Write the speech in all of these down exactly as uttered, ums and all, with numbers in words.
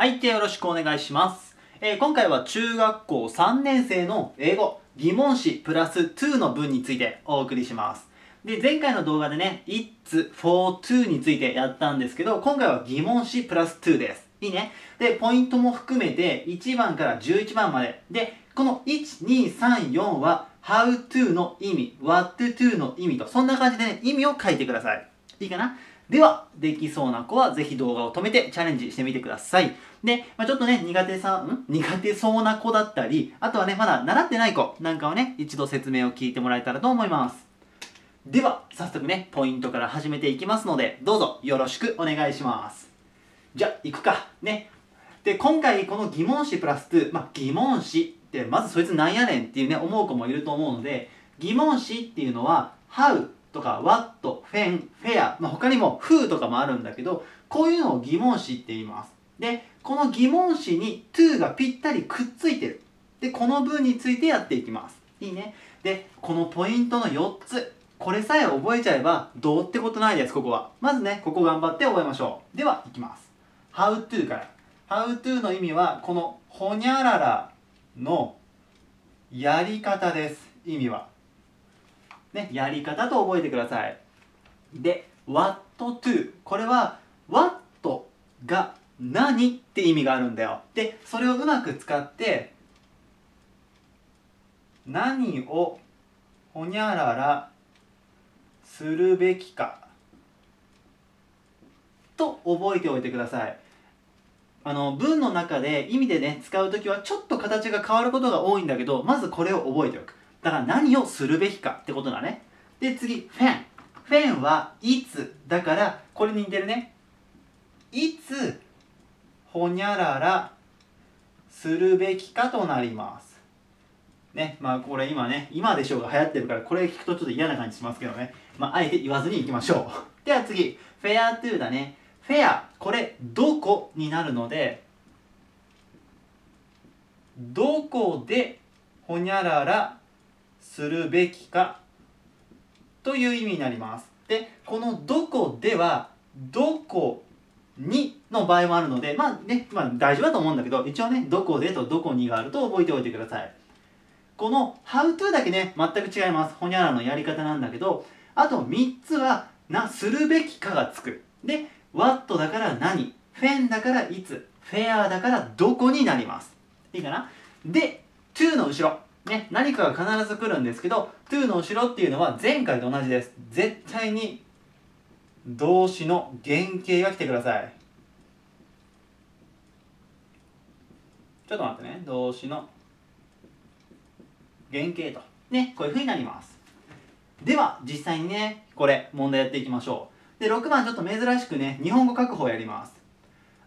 はい、ではよろしくお願いします。えー、今回は中学校さんねん生の英語疑問詞プラスにの文についてお送りします。で、前回の動画でね、It's for to についてやったんですけど、今回は疑問詞プラスにです。いいね。で、ポイントも含めていちばんからじゅういちばんまで。で、このいち、に、さん、よんは How to の意味、What to の意味と、そんな感じでね、意味を書いてください。いいかな？では、できそうな子はぜひ動画を止めてチャレンジしてみてください。で、まあ、ちょっとね、苦手さ、ん苦手そうな子だったり、あとはね、まだ習ってない子なんかはね、一度説明を聞いてもらえたらと思います。では、早速ね、ポイントから始めていきますので、どうぞよろしくお願いします。じゃあ、行くか。ね。で、今回、この疑問詞プラスに、まあ、疑問詞って、まずそいつなんやねんっていうね、思う子もいると思うので、疑問詞っていうのは、how、とか what、when、fair、まあ、他にも who とかもあるんだけど、こういうのを疑問詞って言います。で、この疑問詞に to がぴったりくっついてる。で、この文についてやっていきます。いいね。で、このポイントのよっつ。これさえ覚えちゃえばどうってことないです、ここは。まずね、ここ頑張って覚えましょう。では、いきます。how to から。how to の意味は、このほにゃららのやり方です。意味は。ね、やり方と覚えてください。で、what to これは what が何って意味があるんだよ。で、それをうまく使って何をほにゃららするべきかと覚えておいてください。あの文の中で意味でね使うときはちょっと形が変わることが多いんだけど、まずこれを覚えておく。だから何をするべきかってことだね。で、次、フェン。フェンはいつ。だから、これに似てるね。いつ、ほにゃらら、するべきかとなります。ね。まあ、これ今ね、今でしょうが流行ってるから、これ聞くとちょっと嫌な感じしますけどね。まあ、あえて言わずにいきましょう。では次、フェアトゥーだね。フェア、これ、どこになるので、どこで、ほにゃらら、するべきかという意味になります。で、この「どこ」では「どこに」の場合もあるので、まあね、まあ、大丈夫だと思うんだけど、一応ね「どこで」と「どこに」があると覚えておいてください。この「how to」だけね全く違います。ほにゃららのやり方なんだけど、あとみっつはな「するべきか」がつく。で「what」だから「何」「when」だから「いつ」「fair」だから「どこ」になります。いいかな。で「to」の後ろね、何かが必ず来るんですけど、to の後ろっていうのは前回と同じです。絶対に動詞の原型が来てください。ちょっと待ってね。動詞の原型と。ね、こういう風になります。では、実際にね、これ、問題やっていきましょう。で、ろくばんちょっと珍しくね、日本語確保やります。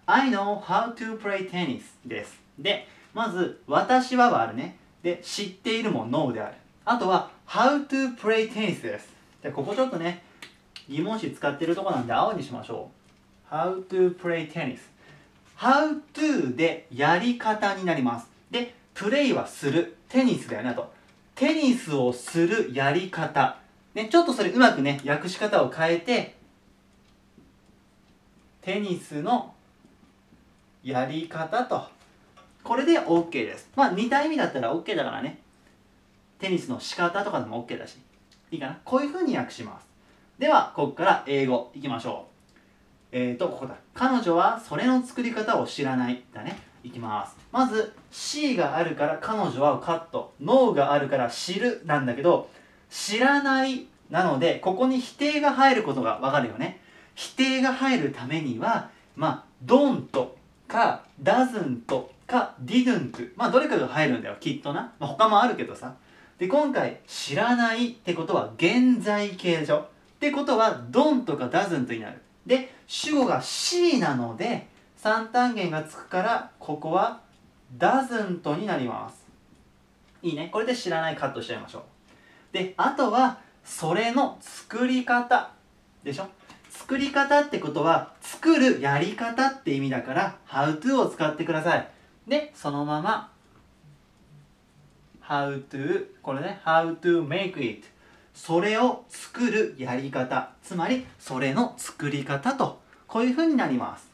I know how to play tennis です。で、まず、私ははあるね。で、知っているも No である。あとは How to play tennis です。で、ここちょっとね、疑問詞使ってるとこなんで青にしましょう。How to play tennis。How to でやり方になります。で、play はする。テニスだよね、あと。テニスをするやり方。ね、ちょっとそれうまくね、訳し方を変えて、テニスのやり方と。これで OK です。まあ似た意味だったら OK だからね。テニスの仕方とかでも OK だし。いいかな。こういう風に訳します。では、ここから英語いきましょう。えーと、ここだ。彼女はそれの作り方を知らない。だね。いきます。まず、she があるから彼女はカット。know があるから知るなんだけど、知らないなので、ここに否定が入ることがわかるよね。否定が入るためには、まあ、don't か doesn'tか didn't、 まあどれかが入るんだよ、きっとな。まあ、他もあるけどさ。で、今回知らないってことは現在形でしょ。ってことは don't か doesn't になる。で、主語が she なので三単元がつくから、ここは doesn't になります。いいね。これで知らないカットしちゃいましょう。で、あとはそれの作り方でしょ。作り方ってことは作るやり方って意味だから how to を使ってください。で、そのまま、how to、これね、how to make it。それを作るやり方。つまり、それの作り方と、こういう風になります。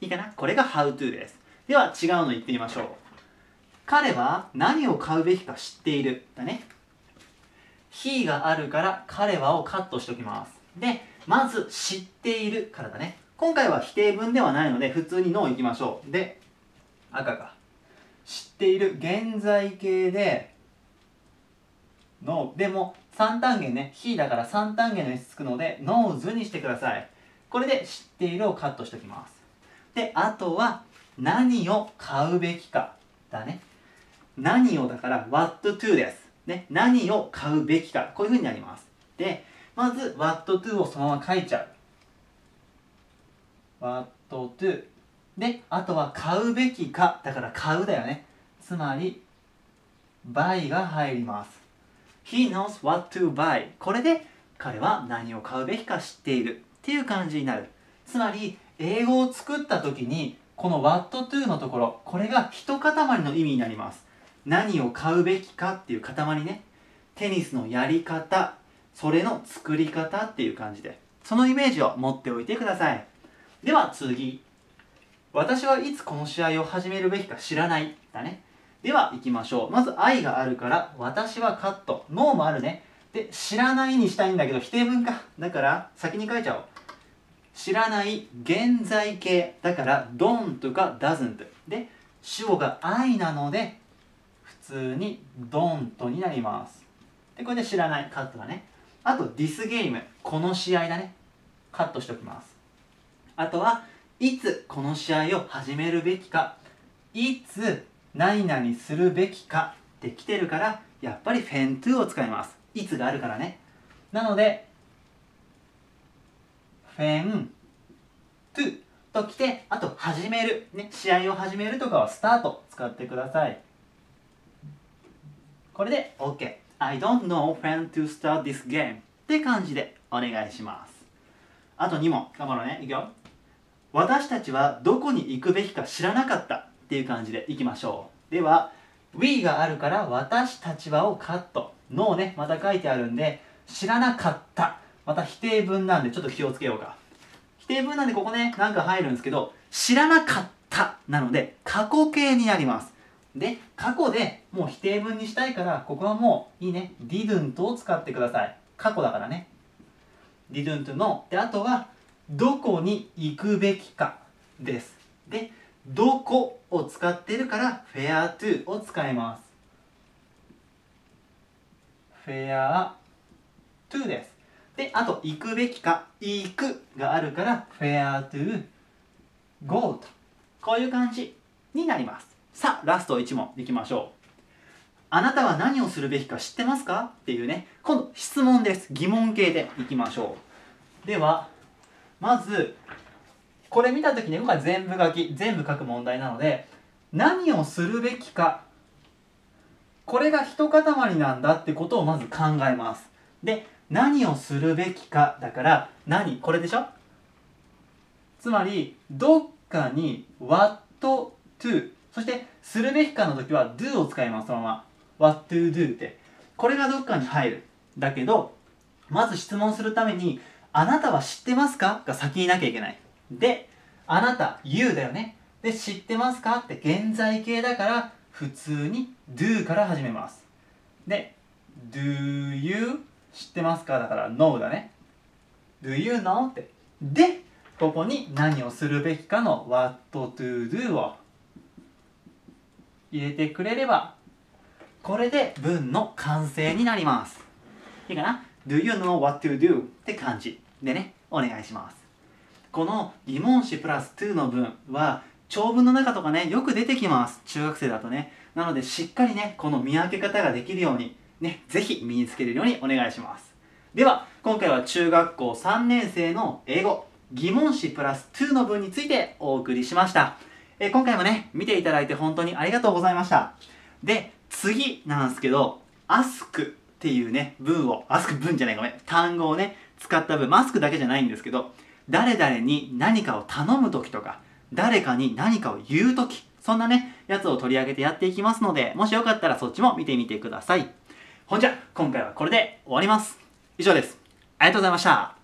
いいかな。これが How to です。では違うの言ってみましょう。彼は何を買うべきか知っている。だね。He があるから彼はをカットしておきます。で、まず知っているからだね。今回は否定文ではないので、普通に No 行きましょう。で、赤が知っている現在形で No。でもさん単元ね、He だからさん単元の S つくので Knows にしてください。これで知っているをカットしておきます。で、あとは何を買うべきかだね。何をだから What to です。ね、何を買うべきか。こういう風になります。で、まず What to をそのまま書いちゃう。What to。で、あとは買うべきか。だから買うだよね。つまり、buy が入ります。He knows what to buy。これで彼は何を買うべきか知っている。っていう感じになる。つまり、英語を作った時に、この What to のところ、これが一塊の意味になります。何を買うべきかっていう塊ね。テニスのやり方、それの作り方っていう感じで、そのイメージを持っておいてください。では次。私はいつこの試合を始めるべきか知らない。だね。では行きましょう。まず I があるから、私はカット。No もあるね。で、知らないにしたいんだけど、否定文か。だから、先に書いちゃおう。知らない現在形。だから、don't とか doesn't。で、主語が I なので、普通にドンとになります。で、これで知らないカットだね。あとディスゲーム、この試合だね、カットしておきます。あとはいつこの試合を始めるべきか、いつ何々するべきかって来てるから、やっぱりフェントゥを使います。いつがあるからね。なのでフェントゥと来て、あと始める、ね、試合を始めるとかはスタート使ってください。これで OK。I don't know when to start this game って感じでお願いします。あとに問。頑張ろうね。いくよ。私たちはどこに行くべきか知らなかったっていう感じでいきましょう。では、We があるから私たちはをカット。No ね、また書いてあるんで、知らなかった。また否定文なんでちょっと気をつけようか。否定文なんでここね、なんか入るんですけど、知らなかったなので過去形になります。で、過去でもう否定文にしたいから、ここはもういいね。didn't を使ってください。過去だからね。didn't の。で、あとは、どこに行くべきかです。で、どこを使ってるから、fair to を使います。fair to です。で、あと、行くべきか、行くがあるから、fair to go と。こういう感じになります。さあ、ラストいち問いきましょう。あなたは何をするべきか知ってますかっていうね、今度質問です。疑問形でいきましょう。では、まず、これ見たときに、今回全部書き、全部書く問題なので、何をするべきか、これが一塊なんだってことをまず考えます。で、何をするべきか、だから、何、これでしょ？つまり、どっかに what to、そして、するべきかの時は do を使います、そのまま。what to do って。これがどっかに入る。だけど、まず質問するために、あなたは知ってますかが先になきゃいけない。で、あなた、you だよね。で、知ってますかって現在形だから、普通に do から始めます。で、do you 知ってますかだから、know だね。do you know って。で、ここに何をするべきかの what to do を入れてくれれば、これで文の完成になります。いいかな。 Do you know what to do って感じでね、お願いします。この疑問詞プラス to の文は長文の中とかね、よく出てきます。中学生だとね。なのでしっかりね、この見分け方ができるようにね、ぜひ身につけるようにお願いします。では今回は中学校さんねん生の英語疑問詞プラス to の文についてお送りしました。え今回もね、見ていただいて本当にありがとうございました。で、次なんですけど、ask っていうね、文を、ask 文じゃない、ごめん、単語をね、使った文、ask だけじゃないんですけど、誰々に何かを頼むときとか、誰かに何かを言うとき、そんなね、やつを取り上げてやっていきますので、もしよかったらそっちも見てみてください。ほんじゃ、今回はこれで終わります。以上です。ありがとうございました。